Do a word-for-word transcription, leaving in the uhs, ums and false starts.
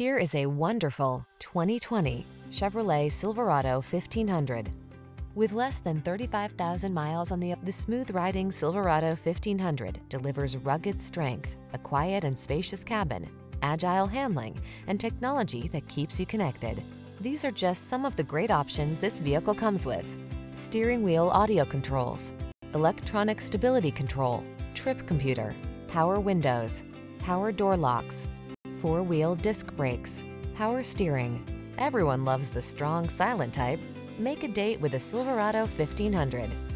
Here is a wonderful twenty twenty Chevrolet Silverado fifteen hundred. With less than thirty-five thousand miles on the up, the smooth-riding Silverado fifteen hundred delivers rugged strength, a quiet and spacious cabin, agile handling, and technology that keeps you connected. These are just some of the great options this vehicle comes with: steering wheel audio controls, electronic stability control, trip computer, power windows, power door locks, four-wheel disc brakes, power steering. Everyone loves the strong, silent type. Make a date with a Silverado fifteen hundred.